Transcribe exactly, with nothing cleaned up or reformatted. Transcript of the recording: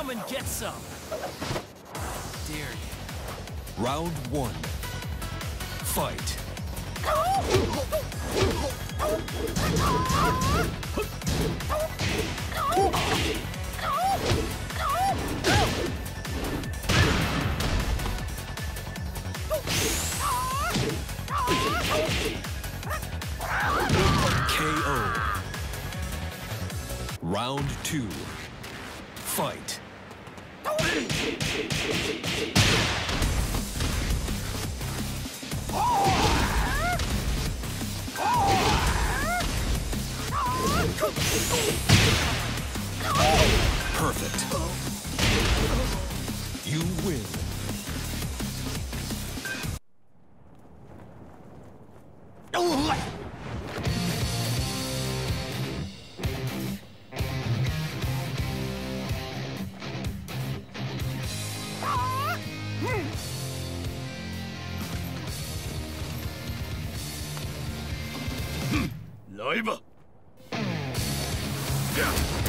Come and get some. Dare you. Round one. Fight. K O. Round two. Fight. Perfect. You win. Live. Yeah.